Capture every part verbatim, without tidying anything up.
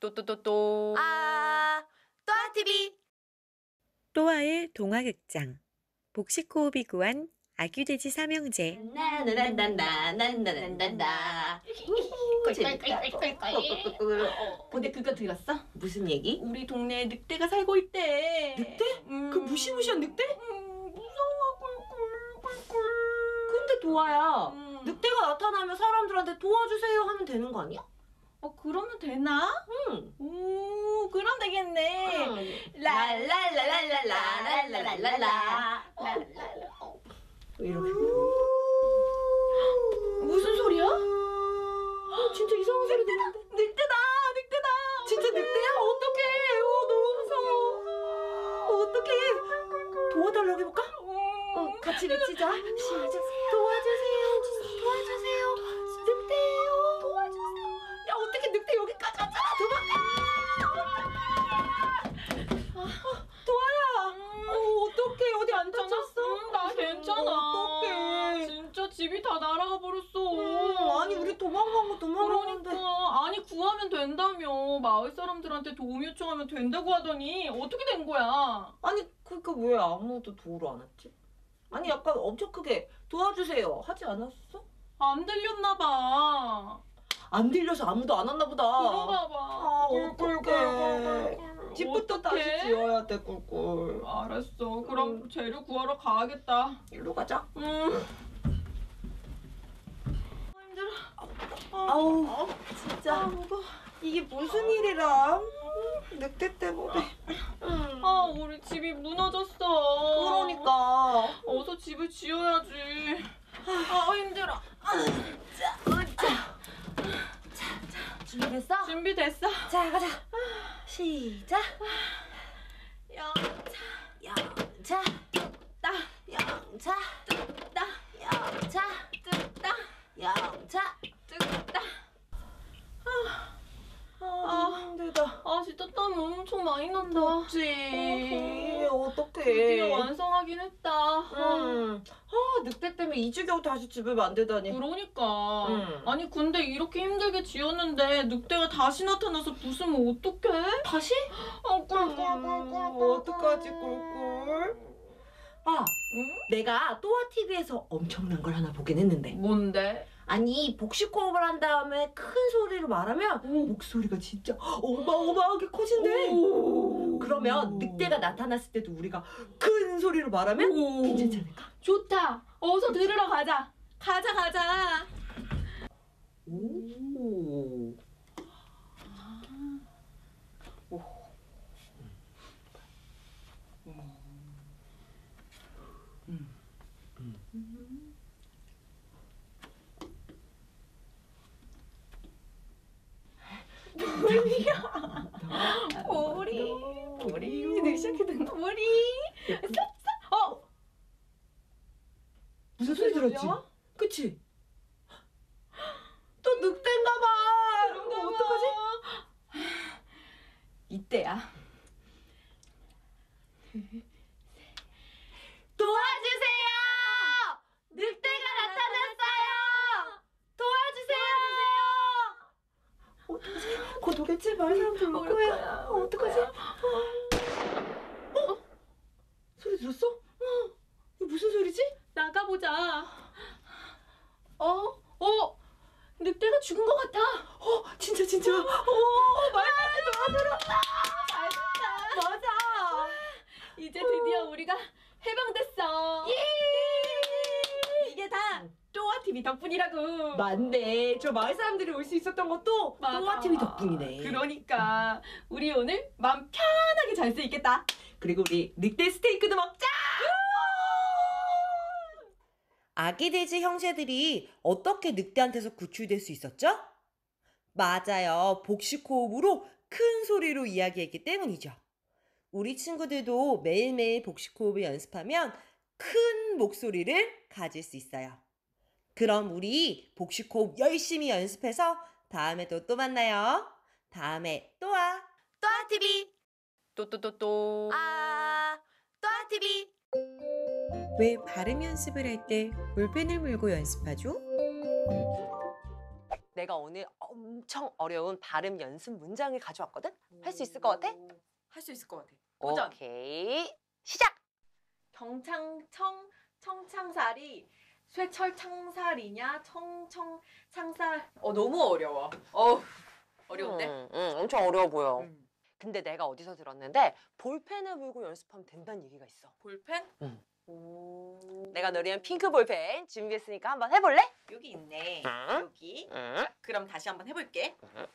또또또또 아 또아티비 또아의 동화극장 복식호흡이 구한 아귀돼지 삼형제 나나나나나나나나나 근데 그거 들었어? 무슨 얘기? 우리 동네에 늑대가 살고 있대. 늑대? 음. 그 무시무시한 늑대? 음, 무서워 꿀꿀꿀꿀. 근데 도아야 음. 늑대가 나타나면 사람들한테 도와주세요 하면 되는 거 아니야? 어 그러면 되나? 응. 오 그럼 되겠네. 랄랄랄랄랄랄랄랄랄라. 이렇게. 무슨 소리야? 진짜 이상한 소리 들리는데. 늑대다, 늑대다. 진짜 늑대야? 어떡해? 오 너무 무서워. 어떡해? 도와달라고 해볼까? 어 같이 외치자. 도와주세요. 도와주세요. 도와주세요. 늑대요. 도와주세요. 야 어떻게 늑대 여기까지 왔잖아. 도망가. 아, 도아야 음, 어, 어떡해 어디 안 찾았어? 음, 나 괜찮아. 어떡해 진짜 집이 다 날아가 버렸어. 음, 아니 우리 도망간 거 도망갔는데. 그러니까 아니 구하면 된다며 마을 사람들한테 도움 요청하면 된다고 하더니 어떻게 된 거야? 아니 그러니까 왜 아무도 도움을 안 했지? 아니 약간 엄청 크게 도와주세요 하지 않았어? 안 들렸나 봐. 안 들려서 아무도 안 왔나 보다. 그런가 봐. 아, 어떡해. 집부터 다시 지어야 돼, 꿀꿀. 알았어. 그럼 음. 재료 구하러 가야겠다. 일로 가자. 응. 음. 아, 힘들어. 아우, 아우 진짜. 아, 무거워. 이게 무슨 일이라. 늑대 때문에. 음. 아, 우리 집이 무너졌어. 그러니까. 어서 집을 지어야지. 아, 힘들어. 아, 진짜. 아, 준비됐어? 준비됐어. 자 가자. 시작. 영차 영차 뚝딱 영차 뚝딱 영차 뚝딱 영차 뚝딱. 아 너무 힘들다. 아 진짜 땀 엄청 많이 난다. 덥지. 어떡해. 드디어 완성하긴 했다. 음. 아 늑대 때문에 이주경 다시 집을 만들다니. 그러니까. 음. 아니 근데 이렇게 힘들게 지었는데 늑대가 다시 나타나서 부수면 어떡해? 다시? 아 꿀꿀꿀꿀. 어떡하지 꿀꿀. 아 응? 내가 또아티비에서 엄청난 걸 하나 보긴 했는데. 뭔데? 아니 복식호흡을 한 다음에 큰 소리로 말하면 오. 목소리가 진짜 어마어마하게 커진대. 오. 그러면 늑대가 나타났을 때도 우리가 큰 소리로 말하면 오. 괜찮지 않을까? 좋다. 어서 들으러 가자. 가자 가자. 오. 오. 음. 음. 보리야 보리 보리 내 시작했던 거 보리 쌉쌉 어 무슨 소리 들었지? 그치? 또 늑대인가봐. 어, 어떡하지? 이때야 도와주세요 늑대가 나타났어요 도와주세요. 어떡하지? 곧 오겠지? 마을 사람들 올 거야. 어, 어떡하지? 어? 소리 들었어? 어? 이거 무슨 소리지? 나가보자. 어? 어? 늑대가 죽은 것 같아. 어? 진짜 진짜. 어? 어? 마을 사람들 들었다. 잘했다. 맞아. 이제 드디어 우리가 해방됐어. 예! 이게 다 또아티비 덕분이라고. 맞네. 저 마을 사람들이 올 수 있었던 것도 또아티비 덕분이네. 그러니까 우리 오늘 마음 편하게 잘 수 있겠다. 그리고 우리 늑대 스테이크도 먹자. 아귀돼지 형제들이 어떻게 늑대한테서 구출될 수 있었죠? 맞아요. 복식호흡으로 큰 소리로 이야기했기 때문이죠. 우리 친구들도 매일매일 복식호흡을 연습하면 큰 목소리를 가질 수 있어요. 그럼 우리 복식호흡 열심히 연습해서 다음에 또 또 만나요. 다음에 또아 또아티비 또또또또 아 또아티비. 왜 발음 연습을 할 때 볼펜을 물고 연습하죠? 내가 오늘 엄청 어려운 발음 연습 문장을 가져왔거든? 할 수 있을 것 같아? 할 수 있을 것 같아. 도전! 오케이, 시작! 경창청 청창살이 쇠철창살이냐 청청창살. 어 너무 어려워. 어 어려운데? 응, 응, 엄청 어려워 보여. 응. 근데 내가 어디서 들었는데 볼펜을 물고 연습하면 된다는 얘기가 있어. 볼펜? 응. 오... 내가 노리는 핑크 볼펜 준비했으니까 한번 해볼래? 여기 있네. 응? 여기. 응? 그럼 다시 한번 해볼게. 응?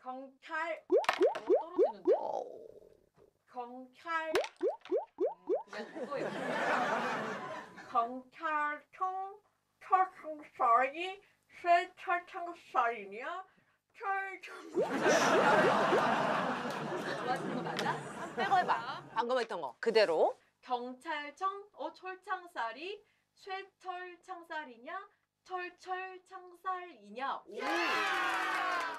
경찰. 어, 떨어지는데? 어... 경찰. 경찰청 철창살이 쇠철창살이냐 철창살이 맞아? 빼고 해봐. 방금 했던 거 그대로. 경찰청 어 철창살이 쇠철창살이냐 철철창살이냐. 오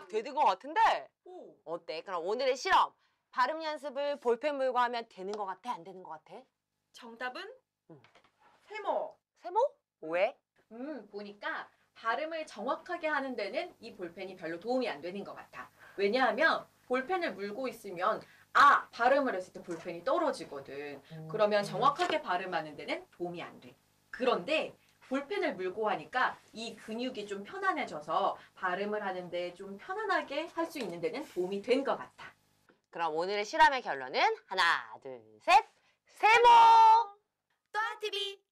되는 거 같은데? 오. 어때? 그럼 오늘의 실험 발음 연습을 볼펜 물고 하면 되는 거 같아? 안 되는 거 같아? 정답은 음. 세모. 세모? 왜? 음 보니까 발음을 정확하게 하는 데는 이 볼펜이 별로 도움이 안 되는 것 같아. 왜냐하면 볼펜을 물고 있으면 아! 발음을 했을 때 볼펜이 떨어지거든. 음. 그러면 정확하게 발음하는 데는 도움이 안 돼. 그런데 볼펜을 물고 하니까 이 근육이 좀 편안해져서 발음을 하는 데 좀 편안하게 할 수 있는 데는 도움이 된 것 같아. 그럼 오늘의 실험의 결론은 하나, 둘, 셋! 세모! 또아티비